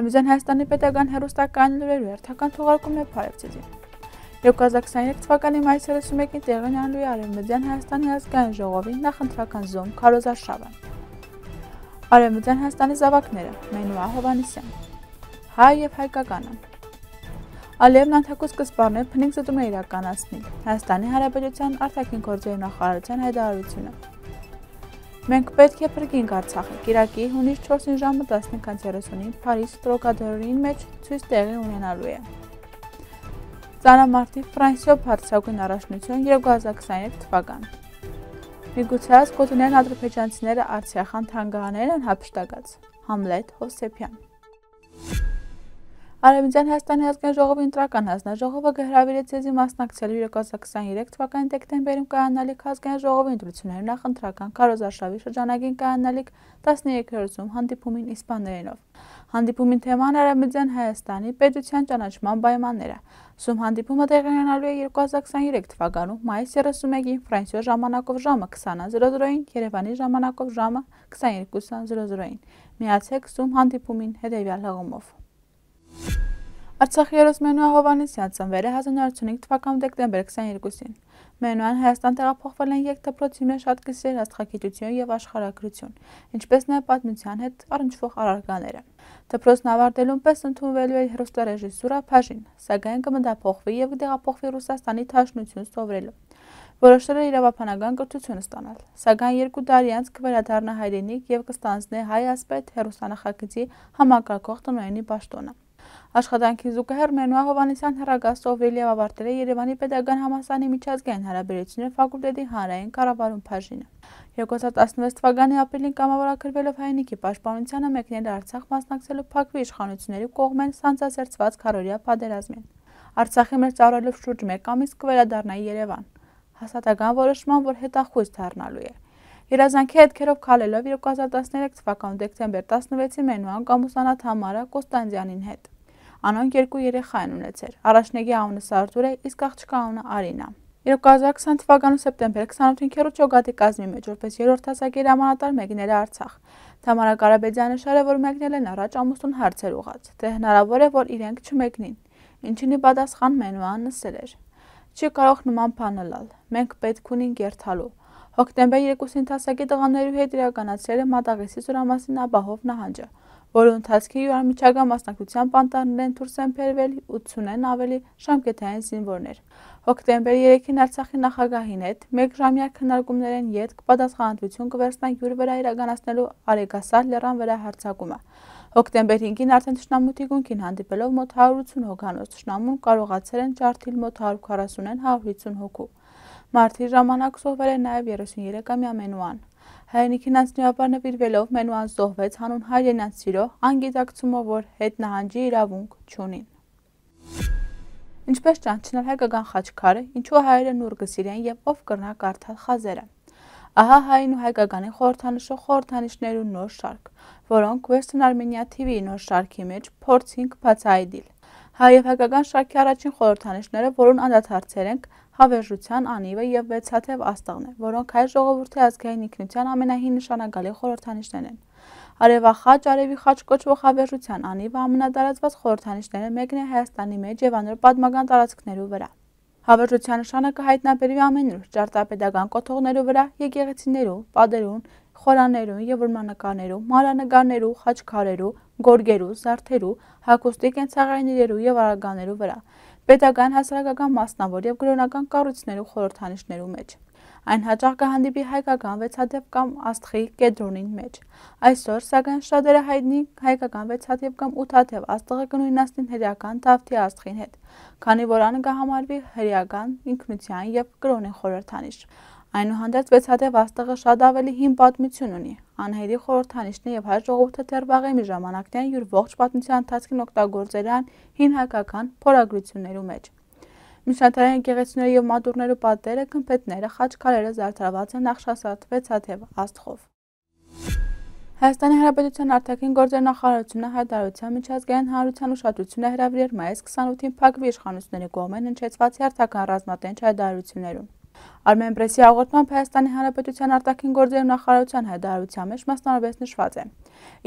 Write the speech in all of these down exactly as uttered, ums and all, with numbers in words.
Արևմտյան Հայաստանի պետական հեռուստական լուրերը հերթական թողարկումն է Փարիզից։ երկու հազար քսաներեք թվականի մայիսի երեսունեկին տեղի ունեցավ Արևմտյան Հայաստանի Ազգային Ժողովի նախընտրական զոն քարոզարշավը։ Արևմտյան Հայաստանի զավակները՝ Մենուա Յովհաննիսեան։ Հայ եւ հայկականը։ Արևն անթակուս կսպառներ փնիկ զտումն իրականացնի։ Հայաստանի Հանրապետութեան Արտաքին գործերու նախարարութեան հայտարարությունը։ Մենք պետք է փրկենք Արցախը։ Կիրակի հունիս չորսին ժամը տասնեկ երեսունին Փարիզ Տրոկադորոյին մեջ ցույց տեղի ունենալու է։ Ծանրամարտի Ֆրանսիա Փարսագույն առաջնություն երկու հազար քսաներեք թվական։ Միգուցե կոտնեն ադրբեջանցիները Արցախան թանգարաններ են հափշտակած։ Համլետ Հովսեփյան։ Արեւմտյան Հայաստանի ազգային ժողովի ընտրական հանձնաժողովը հրավիրեց ցեզի մասնակցելու երկու հազար քսաներեք թվականի դեկտեմբերում կայանալիք ազգային ժողովի ընտրությունների նախընտրական քարոզարշավի շրջանակին կայանալիք տասներկրորդ հանդիպումին իսպաներենով։ Հանդիպումին թեման Արեւմտյան Հայաստանի պետության ճանաչման պայմանները։ Սում հանդիպումը տեղի ունենալու է երկու հազար քսաներեք թվականի մայիսի երեսունեկին Ֆրանսիա ժամանակով ժամը քսան երեք հարյուր Երևանի ժամանակով ժամը քսան երկու հարյուր։ Միացեք Սում հանդիպումին հետևյալ հղումով։ Արցախի հերոս Մենուա Յովհաննիսեան ծնվել է հազար εννιακόσια ութ թվականի դեկտեմբեր քսաներկուսին։ Մենուան Հայաստան տեղափոխվել են երեք դպրոցից, շատ կիսեր աստղագիտություն և աշխարհագրություն, ինչպես նաև պատմության հետ առնչվող առարկաները։ Դպրոցն ավարտելուն պես ընդունվելու է հեռուստარეժիսուրա բաժին, սակայն կմտափոխվի և կտեղափոխվի Ռուսաստանի թաշնություն սովորելու։ Որոշել է իրավաբանական կրթություն ստանալ, սակայն երկու տարի անց կվերադառնա հայրենիք և կստանձնի հայ ասպետ հեռուստանախագծի համակարգող տնօրենի պաշտոնը։ Աշխատանքի զուգահեռ Մենուա Յովհաննիսեան հեռագազ սովորել և ավարտել է Երևանի Պետական համալսարանի միջազգային հարաբերությունների ֆակուլտետի հանրային կառավարում բաժինը։ երկու հազար տասնվեց թվականի ապրիլին կամավորակրվելով հայրենիքի պաշտպանությանը մեկնել է Արցախ մասնակցելու ՓԱԿ-ի իշխանությունների կողմէն սանձազերծված քարոզարշավի պատերազմին։ Արցախի մեջ ծառայելով շուրջ մեկ ամիս կվերադառնա Երևան։ Հասարակական որոշման, որ հետախույզ դառնալու է։ Երազանքի հետքերով քալելով երկու հազար տասներեք թվականի դեկտեմբեր տասնվեցին Մենուան կամուսանա Թամարա Կոստանդյանին հետ։ Անոնք երկու երեխա են ունեցել։ Առաջնեկի անունը Սարդուր է, իսկ աղջկա անունը Արինա։ երկու հազար քսան թվականի սեպտեմբեր քսանութ հինգերորդ ջոկատի կազմի մեջ որպես երրորդ հասակի հրամանատար մեկնել է Արցախ։ Թամարա Ղարաբեդյանը շարել է, որ մեկնել են առաջ ամուսնուն հարցեր ուղղած, թե հնարավոր է, որ իրենք չմեկնին։ Ինչին ի պատասխան Մենուան նշել էր. Չի կարող նման բան լալ։ Մենք պետք ունենք երթալու։ Հոկտեմբեր երկուսին տասակի տղաներու հետ իրականացրել է Մատաղեսի զորամասին ապահով նահանջը, որի ընթացքի յուրամիջական մասնակցությամբ անտառներն դուրս են բերվել ութսունեն ավելի շամկետային զինվորներ։ Հոկտեմբեր երեքին Արցախի նախագահին հետ մեկ ժամյա քննարկումներ են ետք պատասխանատվություն կվերցնեն յուր վրա իրականացնելու Արեգասար լեռան վրա հարձակումը։ Հոկտեմբեր հինգին արդեն թշնամու թիկունքին հանդիպելով մոտ հարյուր ութսուն հոգանոց թշնամուն կարողացել են ջարդել մոտ հարյուր քառասունեն հարյուր հինգսուն հոգու։ Մարտի ժամանակ զոհվել է նաև երեսուներկամյա Մենուան։ Հայրենիքին անձնիաբար նվիրվելով Մենուան զոհվեց հանուն հայրենյան սիրո, անգիտակցումով, որ հետ նահանջի իրավունք չունին։ Ինչպես ճանչնել հայկական խաչքարը, ինչու հայերը նուռ կսիրեն և ով կռնա կարդալ խազերը։ Ահա հային ու հայկականի խորհրդանշող խորհրդանիշներու նոր շարք, որոնք Western Armenia T V-ի նոր շարքի մեջ փորձինք բացահայտել։ Հայ և հայկական շարքի առաջին խորհրդանիշները, որոնց անդրադարձել ենք, հավերժության անիվը և վեցաթև աստղն է, որոնք հայ ժողովուրդի ազգային ինքնության ամենահին նշանակալի խորհրդանիշներն են։ Արևախաչ, արևի խաչ կոչվող հավերժության անիվը ամենատարածված խորհրդանիշներն մեկն է Հայաստանի մեջ և անոր պատմական տարածքներու վրա։ Հավերժության նշանը կհայտնաբերվի ամենուր՝ ճարտարապետական կոթողներու վրա, եկեղեցիներու, պատերուն, խորաներուն և որմնանկարներու, մանրանկարներու, խաչքարերու, գորգերու, զարդերու, հագուստի կենցաղայիներու և արարականերու վրա, պետական հասարակական մասնավոր և կրոնական կառույցներու խորհրդանիշներու մեջ։ Այն հաճախ կհանդիպի հայկական վեցաթև կամ աստղի կեդրոնին մեջ։ Այսօր, սակայն շատերը հայտնի հայկական վեցաթև կամ ութաթև աստղը կնույնացնին հրեական թավթի աստղին հետ, քանի որ ան կհամարվի հրեական ինքնության և կրոնի խորհրդանիշ։ Այնուհանդերձ վեցաթև աստղը շատ ավելի հին պատմություն ունի, անհերի խորհրդանիշն է և հայ ժողովուրդը դեռևս մի ժամանակներն յուր ողջ պատմության ընթացքին օգտագործել է այն հին հայկական փորագրություններու մեջ։ Միջնադարային եկեղեցիներու և մատուռներու պատերը, գմբեթները, խաչքարերը զարդարված են նախշասարդ վեցաթև աստղով։ Հայաստանի Հանրապետության Արտաքին գործերու նախարարությունը հայտարարության միջազգային հանրության ուշադրությունը հրավիրել մայիսի քսանութին ՓԱԿ-ի իշխանությունների կողմէն հնչեցված հերթական ռազմատենչ հայտարարություններուն։ Armenpress-ի հաղորդմամբ Հայաստանի Հանրապետության Արտաքին գործերու նախարարության հայտարարության մեջ մասնավորապես նշված է.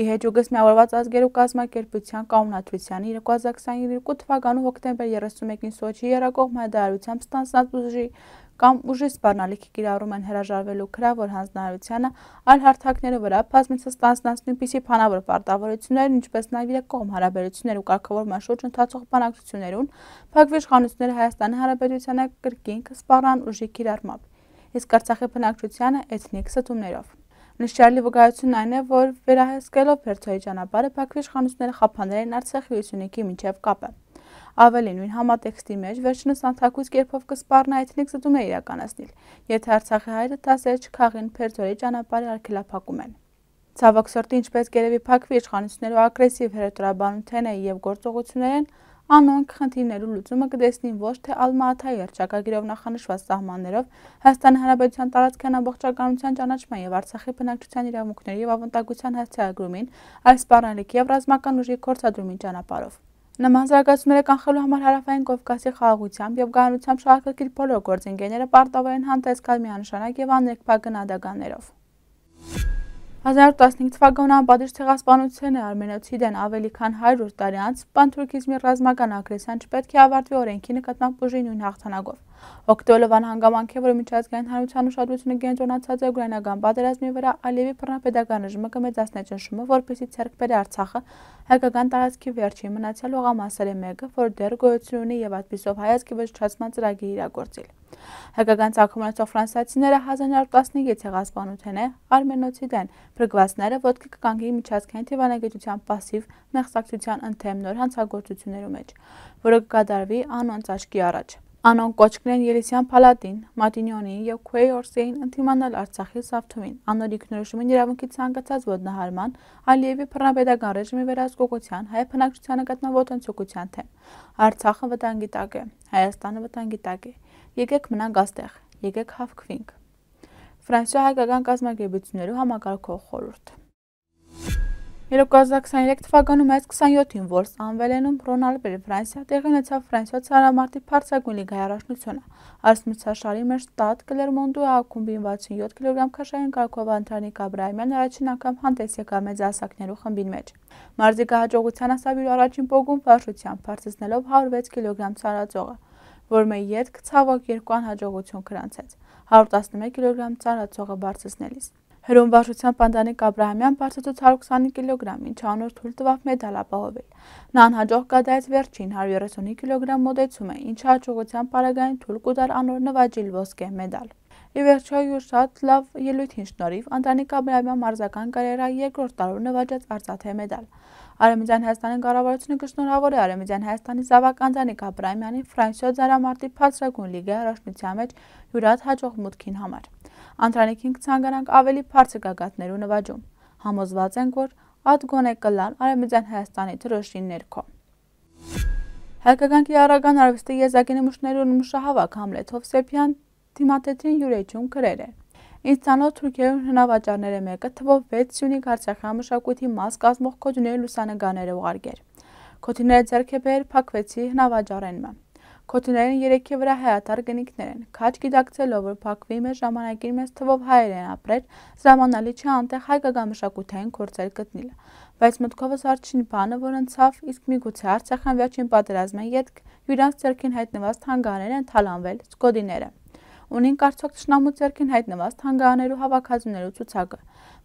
Իհեջուգս միավորված ազգերու կազմակերպության կանոնադրության երկու հազար քսաներկու թվականու հոկտեմբեր երեսունմեկին Սոչիի Երակողմ հայտարարությամբ ստանձնած ուժի կամ ուժի սպառնալիքի կիրառում են հրաժարվելու քրավոր հանձնարարությանը այլ հարթակների վրա բազմիցս ստանձնած նույնպիսի փանավոր պարտավորություններն, ինչպես նաև երկկողմ հարաբերություններ ու կարգավորման շուրջ ընթացող բանակցություններուն, փակվի իշխանությունները Հայաստանի Հանրապետությանը կրկին կսպառնան ուժի կիրառմամբ, իսկ Արցախի բնակչությանը էթնիկ ստումներով։ Նշյալի վկայությունն այն է, որ վերահսկելով Բերդոյի ճանապարհը փակվի իշխանությունները խափանել են Արցախի ու Սյունիքի միջև կապը։ Ավելին, նույն համատեքստի մեջ վերջինս անթակույց կերպով կսպառնա էթնիկ ստումներ իրականացնել, եթե Արցախի հայերը տասերջ քաղին Բերդոյի ճանապարհը արգելափակում են։ Ցավոք սրտի, ինչպես երևի փակվի իշխանությունները ագրեսիվ հերթորաբանությունն է եւ գործողությունները Անոնք խնդիրներու լուծումը կտեսնին ոչ թե Ալմաաթայի հռչակագրով նախանշված սահմաններով Հայաստանի Հանրապետության տարածքային ամբողջականության ճանաչման եւ Արցախի բնակչության իրավունքների եւ ավանդակության հաստատումին, այլ սպառնալիքի եւ ռազմական ուժի կորցադրումի ճանապարհով։ Նման զարգացումները կանխելու համար Հարավային Կովկասի խաղաղությամբ եւ գաղութությամբ շարքակիր բոլոր գործընկերները պարտավոր են հանդես գալ միանշանակ եւ աննկատ գնահատականներով։ հազար εννιακόσια տասնհինգ թվականն անպատիժ ցեղասպանությունն է Արմենիացիդեն ավելի քան հարյուր տարի անց պանթուրքիզմի ռազմական ագրեսիան չպետք է ավարտվի օրենքի նկատմամբ ուժի նույն հաղթանակով։ Օկտոբերվան հանգամանքի, որը միջազգային հանրության ուշադրությունը կենտրոնացած է ուկրաինական պատերազմի վրա, Ալիևի բռնապետական ռեժիմը կմեծացնի ճնշումը, որպեսզի ցերկ բերի Արցախը հայկական տարածքի վերջին մնացյալ հողամասերի մեկը, որ դեռ գոյություն ունի եւ այդպիսով հայացքի վճռացման ծրագիր իրագործել։ Հայկական ցակումնացող ֆրանսիացիները հազար εννιακόσια տասնհինգ ցեղասպանության է Արմենիացիդեն բրգվածները ոտքի կկանգի միջազգային դիվանագիտության пассив մեղսակցության ընդեմ նոր հանցագործություններում մեջ, որը կկատարվի անոնց աչքի առաջ։ Անոնք կոչկնեն Ելիսյան Փալատին, Մատինյոնին եւ Քուեյորսեին ընդդիմանալ Արցախի զավթումին, անօրինք նորոշումին իրավունքի ցանկացած ոտնահարման, Ալիևի բռնապետական ռեժիմի վերահսկողության, հայ բնակչության նկատմամբ ոտնձգության թեմ։ Արցախը վտանգի տակ է, Հայաստանը վտանգի տակ է։ Եկեք մնանք այստեղ, եկեք հավաքվենք։ Ֆրանսիա-հայկական կազմակերպությունների համակարգող խորհուրդ։ երկու հազար քսաներեք թվականում մայիսի քսանյոթին Վոլս Անվելենում Ռոնալբերի Ֆրանսիա տեղի ունեցավ Ֆրանսիա ցարամարտի Փարսագույն լիգայի առաջնությունը։ Արցմցաշարի մեր շտատ Կլերմոնտու ակումբին վաթսունյոթ կիլոգրամ քաշային կարգով Անտրանիկ Աբրահամյանն առաջին անգամ հանդես եկավ մեծ ասակներու խմբին մեջ։ Մարզիկա հաջողության հասավ առաջին փողում վարշությամբ բարձրացնելով հարյուր վեց կիլոգրամ ցարածողը, որ մեր ետք ցավոք երկու անհաջողություն կրանցեց հարյուր տասնմեկ կիլոգրամ ծառացողը բարձրացնելիս։ Հրում վարժության Պանդանիկ Աբրահամյան բարձրացուց հարյուր քսաներկու կիլոգրամ, ինչը անոր թույլ տվավ մեդալ ապահովել։ Նա անհաջող կատարեց վերջին հարյուր երեսունհինգ կիլոգրամ մոտեցումը, ինչը հաջողության պարագային թույլ կտար անոր նվաճիլ ոսկե մեդալ։ Ի վերջո, յուր շատ լավ ելույթին շնորհիվ Անդրանիկ Աբրահամյան մարզական կարիերայի երկրորդ տարում նվաճեց արծաթե մեդալ։ Արևմտյան Հայաստանի կառավարությունը կշնորհավոր է Արևմտյան Հայաստանի զավակ Անդրանիկ Աբրահամյանին Ֆրանսիա ցարամարտի Փարսագույն լիգայի առաջնության մեջ յուրահատ հաջող մուտքին համար։ Անդրանիկին կցանկանանք ավելի բարձր գագաթներու նվաճում։ Համոզված ենք, որ ատ գոնե կլան Արևմտյան Հայաստանի դրոշին ներքո։ Հայկական կիրառական արվեստի եզակի նմուշներու նմուշահավաք Համլետ Հովսեփյան Թիմատետրին յուրեջուն գրել է. Ինձ ցանոթ թուրքերեն հնավաճառները մեկը թվով վեց Սյունիք Արցախի համշակույթի մաս կազմող քոթիների լուսանգաները ուղարկեր։ Քոթիները ձեռք է բերել փակվեցի հնավաճառենը։ Քոթիներին երեքի վրա հայատար գնիկներ են։ Քաջ գիտակցելով, որ փակվի մեր ժամանակին մեծ թվով հայերեն ապրել, զարմանալի չէ անտեղ հայկական մշակութային գործեր գտնելը։ Բայց մտքովս առաջին բանը, որ ընցավ, իսկ միգուցե Արցախի վերջին պատերազմի ետք յուրաքանչյուր ձեռքին հայտնված թանգարանները ընդհանվել, սկոդիները։ Ունին կարծոք ճշնամու ձեռքին հայտնված թանգարաներու հավաքածուներու ցուցակը։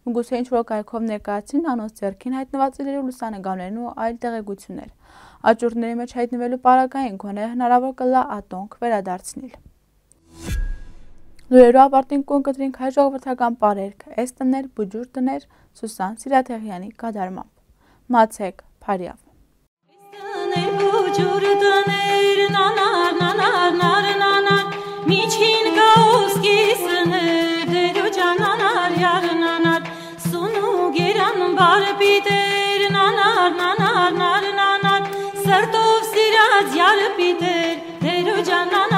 Մգուցե ինչ որ կայքով ներկայացին անոնց ձեռքին հայտնված իրերի լուսանգաներն ու այլ տեղեկություններ։ Աճուրների մեջ հայտնվելու պարագային գոնե հնարավոր կլա ատոնք վերադարձնել։ Լուրերու ապարտին կոն կտրինք հայ ժողովրդական պարերք, էս տներ, բուջուր տներ, Սուսան Սիրաթեղյանի կատարմամբ։ Մացեք, Փարիզ։ Miçin kauski sene deru cananar yar nanar sunu geran bar biter nanar nanar nanar nanar sertov siraz yar biter deru cananar